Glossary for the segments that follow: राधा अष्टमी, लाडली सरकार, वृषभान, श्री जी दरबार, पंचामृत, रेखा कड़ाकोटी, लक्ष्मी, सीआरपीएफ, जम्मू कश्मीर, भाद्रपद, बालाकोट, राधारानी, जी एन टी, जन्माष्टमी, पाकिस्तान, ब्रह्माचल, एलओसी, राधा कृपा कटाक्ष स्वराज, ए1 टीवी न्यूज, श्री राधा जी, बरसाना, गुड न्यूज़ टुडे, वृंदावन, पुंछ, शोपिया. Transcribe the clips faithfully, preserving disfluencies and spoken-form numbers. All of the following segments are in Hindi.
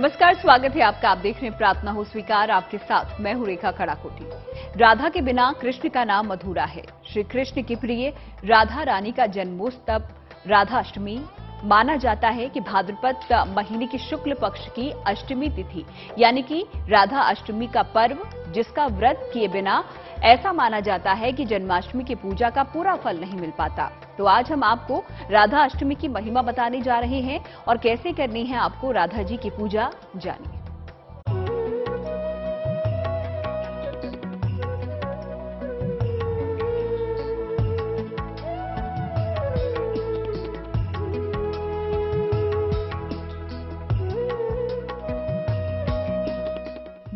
नमस्कार, स्वागत है आपका। आप देख रहे हैं प्रार्थना हो स्वीकार, आपके साथ मैं हूं रेखा कड़ाकोटी। राधा के बिना कृष्ण का नाम अधूरा है। श्री कृष्ण की प्रिय राधा रानी का जन्मोत्सव राधा अष्टमी माना जाता है कि भाद्रपद महीने की शुक्ल पक्ष की अष्टमी तिथि यानी कि राधा अष्टमी का पर्व, जिसका व्रत किए बिना ऐसा माना जाता है कि जन्माष्टमी की पूजा का पूरा फल नहीं मिल पाता। तो आज हम आपको राधा अष्टमी की महिमा बताने जा रहे हैं और कैसे करनी है आपको राधा जी की पूजा, जानिए।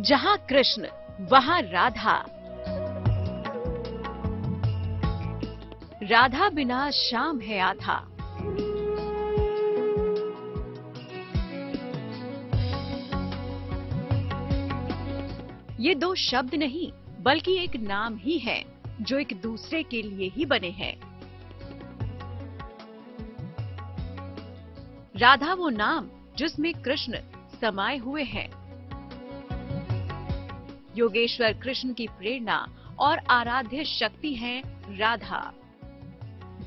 जहां कृष्ण वहां राधा। राधा बिना शाम है आधा। ये दो शब्द नहीं बल्कि एक नाम ही है जो एक दूसरे के लिए ही बने हैं। राधा वो नाम जिसमें कृष्ण समाये हुए हैं। योगेश्वर कृष्ण की प्रेरणा और आराध्य शक्ति है राधा,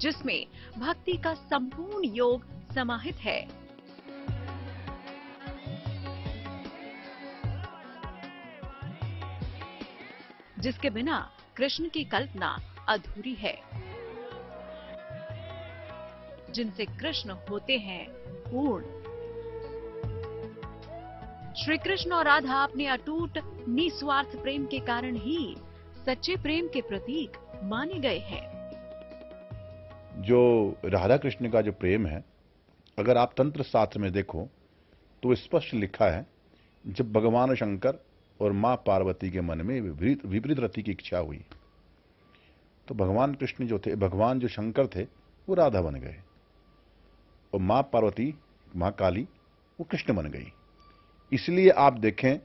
जिसमें भक्ति का संपूर्ण योग समाहित है। जिसके बिना कृष्ण की कल्पना अधूरी है, जिनसे कृष्ण होते हैं पूर्ण। श्री कृष्ण और राधा अपने अटूट निस्वार्थ प्रेम के कारण ही सच्चे प्रेम के प्रतीक माने गए हैं। जो राधा कृष्ण का जो प्रेम है, अगर आप तंत्र शास्त्र में देखो तो स्पष्ट लिखा है, जब भगवान शंकर और मां पार्वती के मन में विपरीत विपरीत रति की इच्छा हुई तो भगवान कृष्ण जो थे, भगवान जो शंकर थे वो राधा बन गए और मां पार्वती, मां काली, वो कृष्ण बन गई। इसलिए आप देखें,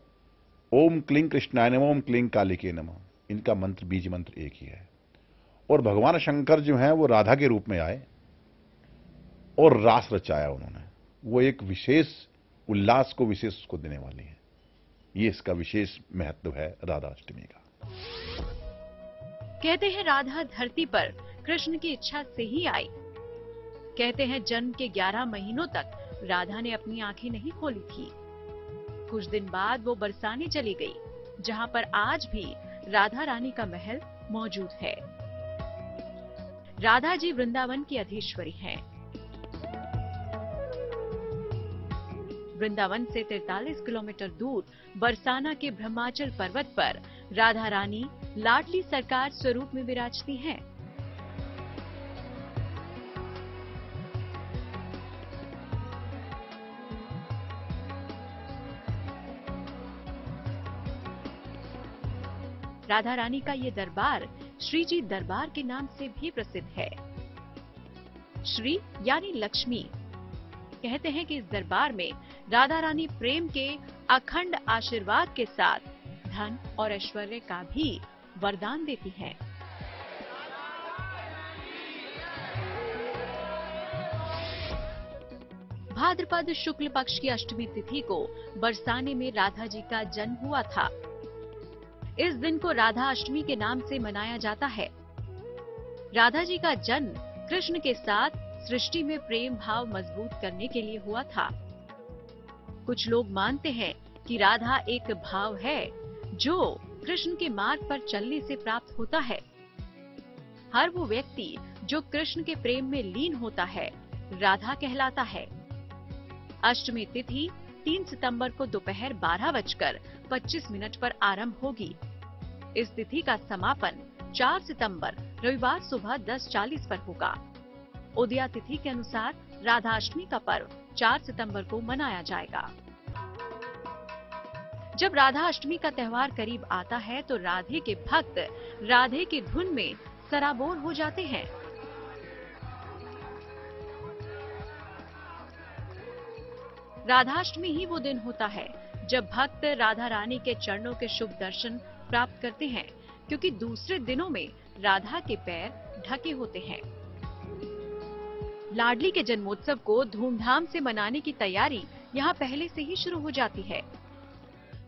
ओम क्लीं कृष्णाय नमः, ओम क्लीं कालिके नमः, इनका मंत्र, बीज मंत्र एक ही है। और भगवान शंकर जो हैं वो राधा के रूप में आए और रास रचाया उन्होंने। वो एक विशेष उल्लास को, विशेष को देने वाली है। ये इसका विशेष महत्व है राधा अष्टमी का। कहते हैं राधा धरती पर कृष्ण की इच्छा से ही आई। कहते हैं जन्म के ग्यारह महीनों तक राधा ने अपनी आंखें नहीं खोली थी। कुछ दिन बाद वो बरसाने चली गई, जहां पर आज भी राधा रानी का महल मौजूद है। राधा जी वृंदावन की अधीश्वरी हैं। वृंदावन से तैंतालीस किलोमीटर दूर बरसाना के ब्रह्माचल पर्वत पर राधा रानी लाडली सरकार स्वरूप में विराजती हैं। राधा रानी का ये दरबार श्री जी दरबार के नाम से भी प्रसिद्ध है। श्री यानी लक्ष्मी। कहते हैं कि इस दरबार में राधा रानी प्रेम के अखंड आशीर्वाद के साथ धन और ऐश्वर्य का भी वरदान देती हैं। भाद्रपद शुक्ल पक्ष की अष्टमी तिथि को बरसाने में राधा जी का जन्म हुआ था। इस दिन को राधा अष्टमी के नाम से मनाया जाता है। राधा जी का जन्म कृष्ण के साथ सृष्टि में प्रेम भाव मजबूत करने के लिए हुआ था। कुछ लोग मानते हैं कि राधा एक भाव है जो कृष्ण के मार्ग पर चलने से प्राप्त होता है। हर वो व्यक्ति जो कृष्ण के प्रेम में लीन होता है, राधा कहलाता है। अष्टमी तिथि तीन सितंबर को दोपहर बारह बजकर पच्चीस मिनट पर आरंभ होगी। इस तिथि का समापन चार सितंबर रविवार सुबह दस चालीस पर होगा। उदया तिथि के अनुसार राधा अष्टमी का पर्व चार सितंबर को मनाया जाएगा। जब राधा अष्टमी का त्यौहार करीब आता है तो राधे के भक्त राधे की धुन में सराबोर हो जाते हैं। राधाष्टमी ही वो दिन होता है जब भक्त राधा रानी के चरणों के शुभ दर्शन प्राप्त करते हैं, क्योंकि दूसरे दिनों में राधा के पैर ढके होते हैं। लाडली के जन्मोत्सव को धूमधाम से मनाने की तैयारी यहाँ पहले से ही शुरू हो जाती है।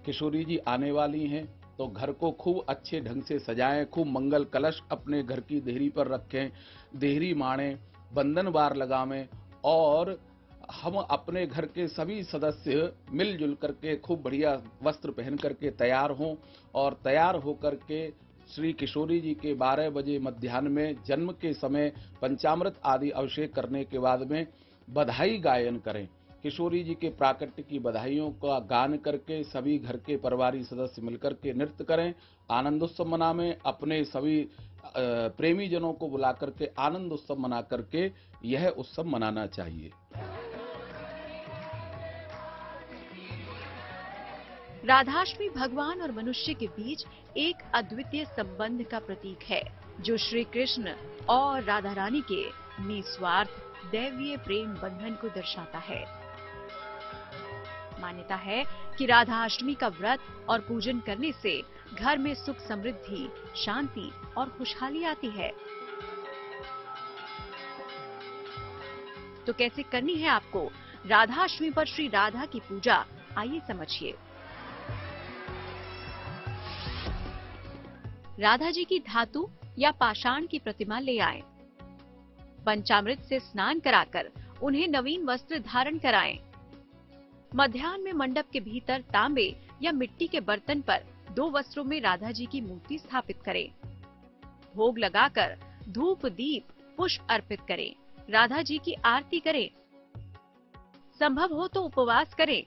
किशोरी जी आने वाली हैं, तो घर को खूब अच्छे ढंग से सजाएं, खूब मंगल कलश अपने घर की देहरी पर रखें, देहरी माने, बंधन बार लगावें और हम अपने घर के सभी सदस्य मिलजुल करके खूब बढ़िया वस्त्र पहन करके तैयार हों और तैयार होकर के श्री किशोरी जी के बारह बजे मध्याह्न में जन्म के समय पंचामृत आदि अभिषेक करने के बाद में बधाई गायन करें। किशोरी जी के प्राकट्य की बधाइयों का गान करके सभी घर के परिवारी सदस्य मिलकर के नृत्य करें, आनंदोत्सव मनाएं, अपने सभी प्रेमी जनों को बुला करके आनंद उत्सव मना करके यह उत्सव मनाना चाहिए। राधाष्टमी भगवान और मनुष्य के बीच एक अद्वितीय संबंध का प्रतीक है, जो श्री कृष्ण और राधा रानी के निस्वार्थ दैवीय प्रेम बंधन को दर्शाता है। मान्यता है कि राधाष्टमी का व्रत और पूजन करने से घर में सुख समृद्धि, शांति और खुशहाली आती है। तो कैसे करनी है आपको राधाष्टमी पर श्री राधा की पूजा, आइए समझिए। राधा जी की धातु या पाषाण की प्रतिमा ले आएं, पंचामृत से स्नान कराकर उन्हें नवीन वस्त्र धारण कराएं। मध्याह्न में मंडप के भीतर तांबे या मिट्टी के बर्तन पर दो वस्त्रों में राधा जी की मूर्ति स्थापित करें। भोग लगाकर धूप दीप पुष्प अर्पित करें, राधा जी की आरती करें, संभव हो तो उपवास करें।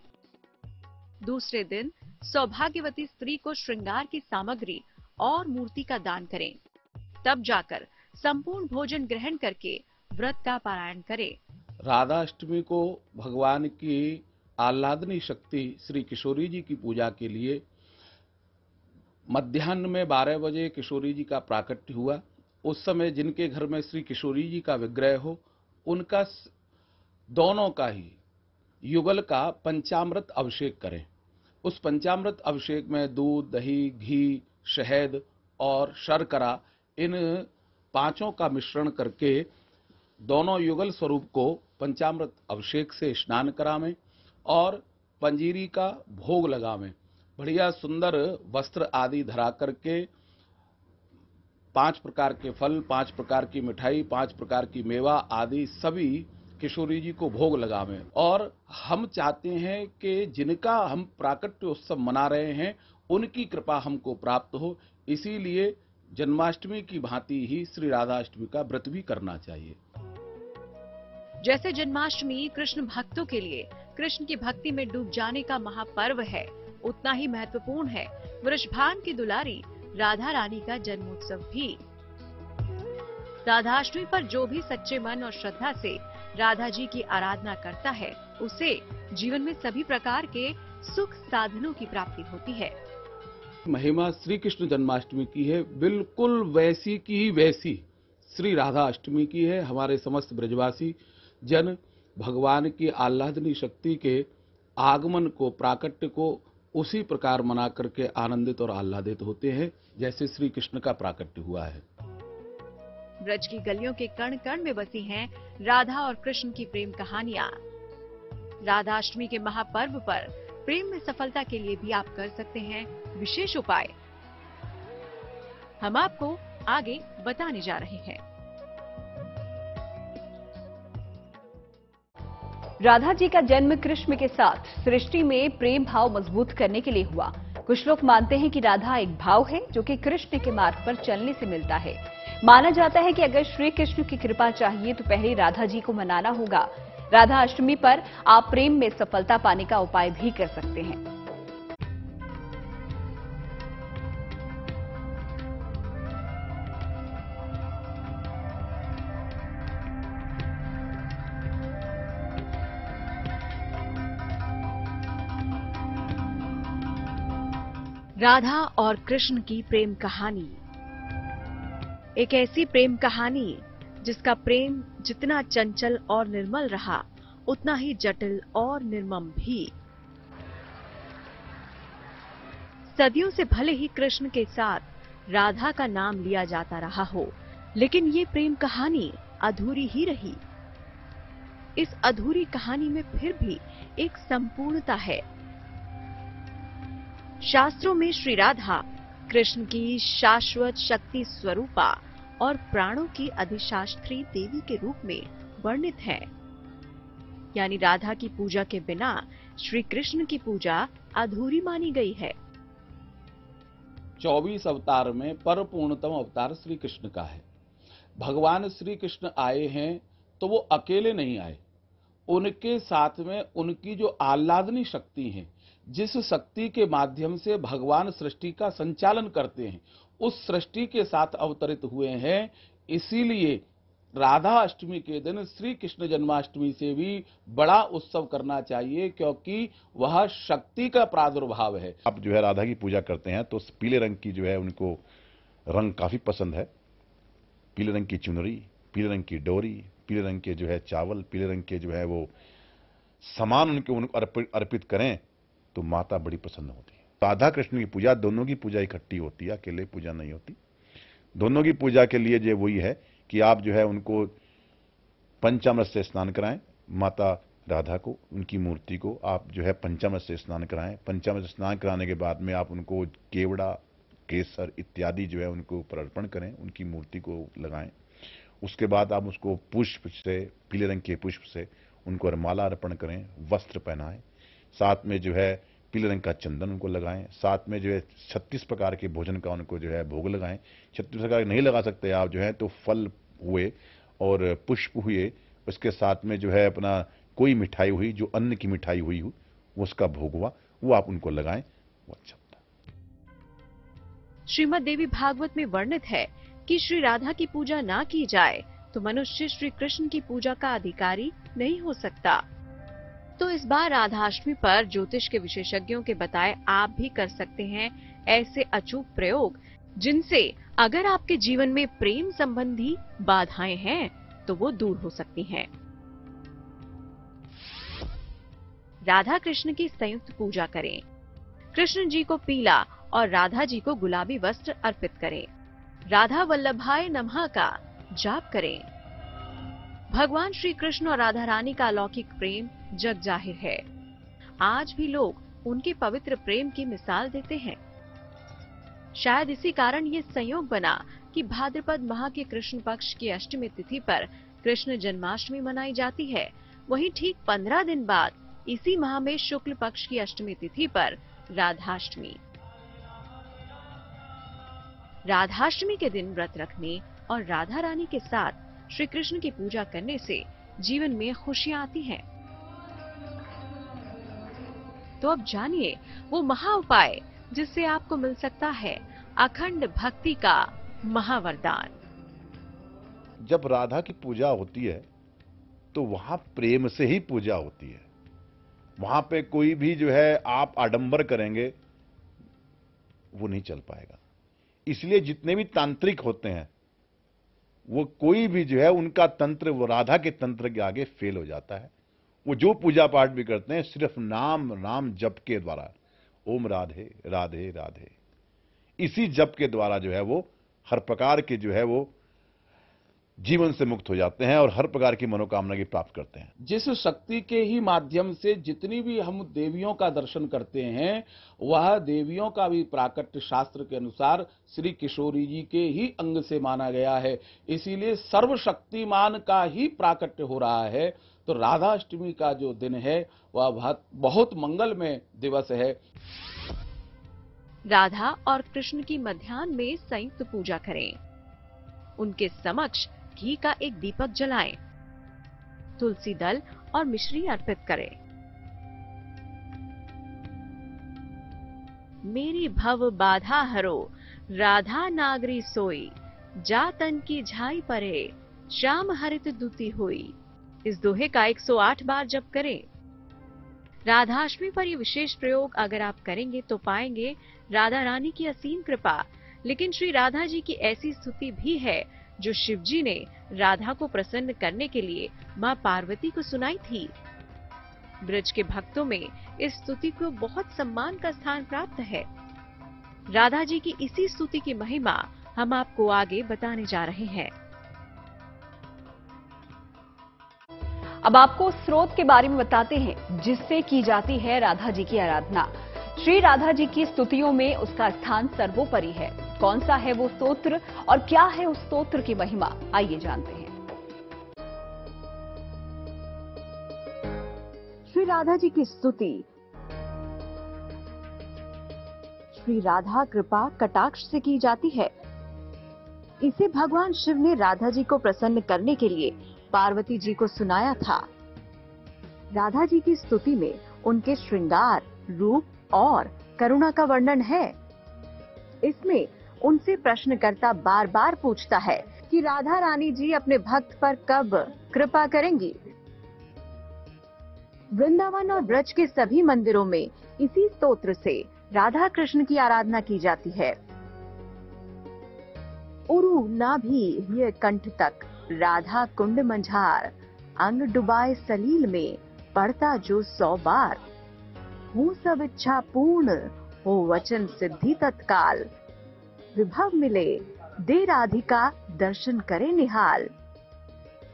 दूसरे दिन सौभाग्यवती स्त्री को श्रृंगार की सामग्री और मूर्ति का दान करें, तब जाकर संपूर्ण भोजन ग्रहण करके व्रत का पारायण करें। राधाष्टमी को भगवान की आह्लादनी शक्ति श्री किशोरी जी की पूजा के लिए मध्याह्न में बारह बजे किशोरी जी का प्राकट्य हुआ, उस समय जिनके घर में श्री किशोरी जी का विग्रह हो उनका दोनों का ही युगल का पंचामृत अभिषेक करें। उस पंचामृत अभिषेक में दूध, दही, घी, शहद और शर्करा, इन पांचों का मिश्रण करके दोनों युगल स्वरूप को पंचामृत अभिषेक से स्नान करावें और पंजीरी का भोग लगावें। बढ़िया सुंदर वस्त्र आदि धरा करके पांच प्रकार के फल, पांच प्रकार की मिठाई, पांच प्रकार की मेवा आदि सभी किशोरी जी को भोग लगावें। और हम चाहते हैं कि जिनका हम प्राकट्य उत्सव मना रहे हैं उनकी कृपा हमको प्राप्त हो, इसीलिए जन्माष्टमी की भांति ही श्री राधाष्टमी का व्रत भी करना चाहिए। जैसे जन्माष्टमी कृष्ण भक्तों के लिए कृष्ण की भक्ति में डूब जाने का महापर्व है, उतना ही महत्वपूर्ण है वृषभान की दुलारी राधा रानी का जन्मोत्सव भी। राधाष्टमी पर जो भी सच्चे मन और श्रद्धा से राधा जी की आराधना करता है उसे जीवन में सभी प्रकार के सुख साधनों की प्राप्ति होती है। महिमा श्री कृष्ण जन्माष्टमी की है, बिल्कुल वैसी की ही वैसी श्री राधा अष्टमी की है। हमारे समस्त ब्रजवासी जन भगवान की आह्लादनी शक्ति के आगमन को, प्राकट्य को उसी प्रकार मना करके आनंदित और आह्लादित होते हैं जैसे श्री कृष्ण का प्राकट्य हुआ है। ब्रज की गलियों के कण कण में बसी हैं राधा और कृष्ण की प्रेम कहानियां। राधाष्टमी के महापर्व पर प्रेम में सफलता के लिए भी आप कर सकते हैं विशेष उपाय, हम आपको आगे बताने जा रहे हैं। राधा जी का जन्म कृष्ण के साथ सृष्टि में प्रेम भाव मजबूत करने के लिए हुआ। कुछ लोग मानते हैं कि राधा एक भाव है जो कि कृष्ण के मार्ग पर चलने से मिलता है। माना जाता है कि अगर श्री कृष्ण की कृपा चाहिए तो पहले राधा जी को मनाना होगा। राधा अष्टमी पर आप प्रेम में सफलता पाने का उपाय भी कर सकते हैं। राधा और कृष्ण की प्रेम कहानी, एक ऐसी प्रेम कहानी जिसका प्रेम जितना चंचल और निर्मल रहा उतना ही जटिल और निर्मम भी। सदियों से भले ही कृष्ण के साथ राधा का नाम लिया जाता रहा हो, लेकिन ये प्रेम कहानी अधूरी ही रही। इस अधूरी कहानी में फिर भी एक संपूर्णता है। शास्त्रों में श्री राधा कृष्ण की शाश्वत शक्ति स्वरूपा और प्राणों की अधिशास्त्री देवी के रूप में वर्णित है, यानी राधा की पूजा के बिना श्री कृष्ण की पूजा अधूरी मानी गई है। चौबीस अवतार में पर पूर्णतम अवतार श्री कृष्ण का है। भगवान श्री कृष्ण आए हैं तो वो अकेले नहीं आए, उनके साथ में उनकी जो आह्लादनी शक्ति है, जिस शक्ति के माध्यम से भगवान सृष्टि का संचालन करते हैं, उस सृष्टि के साथ अवतरित हुए हैं। इसीलिए राधा अष्टमी के दिन श्री कृष्ण जन्माष्टमी से भी बड़ा उत्सव करना चाहिए, क्योंकि वह शक्ति का प्रादुर्भाव है। आप जो है राधा की पूजा करते हैं तो पीले रंग की जो है उनको रंग काफी पसंद है। पीले रंग की चुनरी, पीले रंग की डोरी, पीले रंग के जो है चावल, पीले रंग के जो है वो सामान उनके उनको अर्पित, अर्पित करें तो माता बड़ी प्रसन्न होती है। राधा कृष्ण की पूजा, दोनों की पूजा इकट्ठी होती है, अकेले पूजा नहीं होती। दोनों की पूजा के लिए जो वही है कि आप जो है उनको पंचामृत से स्नान कराएं, माता राधा को, उनकी मूर्ति को आप जो है पंचामृत से स्नान कराएं। पंचामृत से स्नान कराने के बाद में आप उनको केवड़ा, केसर इत्यादि जो है उनको ऊपर अर्पण करें, उनकी मूर्ति को लगाएं। उसके बाद आप उसको पुष्प से, पीले रंग के पुष्प से उनको माला अर्पण करें, वस्त्र पहनाएं, साथ में जो है पीले रंग का चंदन उनको लगाएं, साथ में जो है छत्तीस प्रकार के भोजन का उनको जो है भोग लगाएं। छत्तीस प्रकार के नहीं लगा सकते आप जो है तो फल हुए और पुष्प हुए, उसके साथ में जो है अपना कोई मिठाई हुई, जो अन्न की मिठाई हुई हो उसका भोग हुआ, वो आप उनको लगाएं, वो अच्छा होता है। श्रीमद देवी भागवत में वर्णित है कि श्री राधा की पूजा ना की जाए तो मनुष्य श्री कृष्ण की पूजा का अधिकारी नहीं हो सकता। तो इस बार राधा अष्टमी पर ज्योतिष के विशेषज्ञों के बताए आप भी कर सकते हैं ऐसे अचूक प्रयोग, जिनसे अगर आपके जीवन में प्रेम संबंधी बाधाएं हैं तो वो दूर हो सकती हैं। राधा कृष्ण की संयुक्त पूजा करें। कृष्ण जी को पीला और राधा जी को गुलाबी वस्त्र अर्पित करें। राधा वल्लभाय नमः का जाप करें। भगवान श्री कृष्ण और राधा रानी का अलौकिक प्रेम जग जाहिर है। आज भी लोग उनके पवित्र प्रेम की मिसाल देते हैं। शायद इसी कारण ये संयोग बना कि भाद्रपद माह के कृष्ण पक्ष की अष्टमी तिथि पर कृष्ण जन्माष्टमी मनाई जाती है। वहीं ठीक पंद्रह दिन बाद इसी माह में शुक्ल पक्ष की अष्टमी तिथि पर राधाष्टमी। राधाष्टमी के दिन व्रत रखने और राधा रानी के साथ श्री कृष्ण की पूजा करने से जीवन में खुशियां आती हैं। तो अब जानिए वो महा उपाय जिससे आपको मिल सकता है अखंड भक्ति का महावरदान। जब राधा की पूजा होती है तो वहां प्रेम से ही पूजा होती है। वहां पे कोई भी जो है आप आडंबर करेंगे वो नहीं चल पाएगा। इसलिए जितने भी तांत्रिक होते हैं वो कोई भी जो है उनका तंत्र वो राधा के तंत्र के आगे फेल हो जाता है। वो जो पूजा पाठ भी करते हैं सिर्फ नाम नाम जप के द्वारा, ओम राधे राधे राधे, इसी जप के द्वारा जो है वो हर प्रकार के जो है वो जीवन से मुक्त हो जाते हैं और हर प्रकार की मनोकामना की प्राप्त करते हैं। जिस शक्ति के ही माध्यम से जितनी भी हम देवियों का दर्शन करते हैं, वह देवियों का भी प्राकट्य शास्त्र के अनुसार श्री किशोरी जी के ही अंग से माना गया है। इसीलिए सर्वशक्तिमान का ही प्राकट्य हो रहा है। तो राधा अष्टमी का जो दिन है वह बहुत मंगलमय दिवस है। राधा और कृष्ण की मध्यान्ह में संयुक्त पूजा करें। उनके समक्ष घी का एक दीपक जलाएं, तुलसी दल और मिश्री अर्पित करें। मेरी भव बाधा हरो राधा नागरी सोई, जा तन की झाई परे श्याम हरित दूती हुई, इस दोहे का एक सौ आठ बार जप करें। राधाष्टमी पर ये विशेष प्रयोग अगर आप करेंगे तो पाएंगे राधा रानी की असीम कृपा। लेकिन श्री राधा जी की ऐसी स्तुति भी है जो शिवजी ने राधा को प्रसन्न करने के लिए मां पार्वती को सुनाई थी। ब्रज के भक्तों में इस स्तुति को बहुत सम्मान का स्थान प्राप्त है। राधा जी की इसी स्तुति की महिमा हम आपको आगे बताने जा रहे हैं। अब आपको स्रोत के बारे में बताते हैं जिससे की जाती है राधा जी की आराधना। श्री राधा जी की स्तुतियों में उसका स्थान सर्वोपरि है। कौन सा है वो स्तोत्र और क्या है उस स्तोत्र की महिमा, आइए जानते हैं। श्री राधा जी की स्तुति। श्री राधा कृपा कटाक्ष से की जाती है। इसे भगवान शिव ने राधा जी को प्रसन्न करने के लिए पार्वती जी को सुनाया था। राधा जी की स्तुति में उनके श्रृंगार, रूप और करुणा का वर्णन है। इसमें उनसे प्रश्नकर्ता बार बार पूछता है कि राधा रानी जी अपने भक्त पर कब कृपा करेंगी। वृंदावन और ब्रज के सभी मंदिरों में इसी स्तोत्र से राधा कृष्ण की आराधना की जाती है। उरु नाभि ये कंठ तक राधा कुंड मंझार, अंग डुबाए सलील में पढ़ता जो सौ बार, वो सब इच्छा पूर्ण हो वचन सिद्धि तत्काल, विभव मिले दे राधिका दर्शन करे निहाल,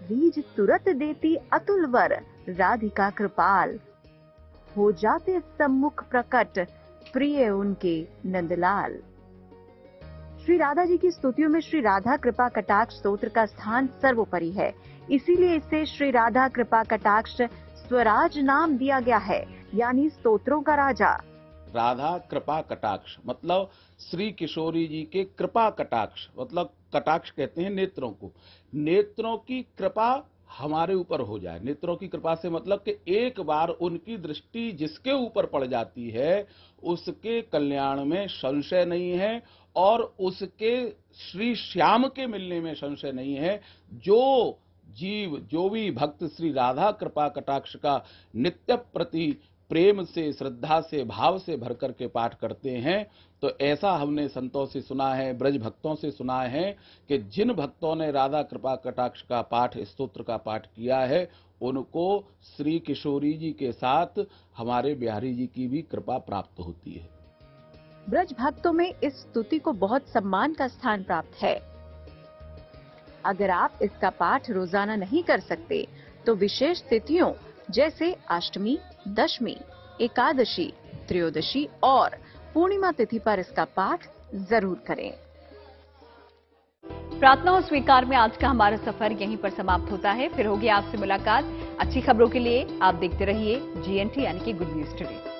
रीज तुरत देती अतुल वर राधिका कृपाल, हो जाते सम्मुख प्रकट प्रिय उनके नंदलाल। श्री राधा जी की स्तुतियों में श्री राधा कृपा कटाक्ष स्तोत्र का स्थान सर्वोपरि है, इसीलिए इसे श्री राधा कृपा कटाक्ष स्वराज नाम दिया गया है, यानी स्तोत्रों का राजा। राधा कृपा कटाक्ष मतलब श्री किशोरी जी के कृपा कटाक्ष, मतलब कटाक्ष कहते हैं नेत्रों को। नेत्रों की कृपा हमारे ऊपर हो जाए। नेत्रों की कृपा से मतलब कि एक बार उनकी दृष्टि जिसके ऊपर पड़ जाती है उसके कल्याण में संशय नहीं है और उसके श्री श्याम के मिलने में संशय नहीं है। जो जीव, जो भी भक्त श्री राधा कृपा कटाक्ष का नित्य प्रति प्रेम से, श्रद्धा से, भाव से भर करके पाठ करते हैं, तो ऐसा हमने संतों से सुना है, ब्रज भक्तों से सुना है कि जिन भक्तों ने राधा कृपा कटाक्ष का पाठ, स्तोत्र का पाठ किया है, उनको श्री किशोरी जी के साथ हमारे बिहारी जी की भी कृपा प्राप्त होती है। ब्रज भक्तों में इस स्तुति को बहुत सम्मान का स्थान प्राप्त है। अगर आप इसका पाठ रोजाना नहीं कर सकते तो विशेष तिथियों जैसे अष्टमी, दशमी, एकादशी, त्रयोदशी और पूर्णिमा तिथि पर इसका पाठ जरूर करें। प्रार्थना और स्वीकार में आज का हमारा सफर यहीं पर समाप्त होता है। फिर होगी आपसे मुलाकात। अच्छी खबरों के लिए आप देखते रहिए जी एन टी यानी कि गुड न्यूज टुडे।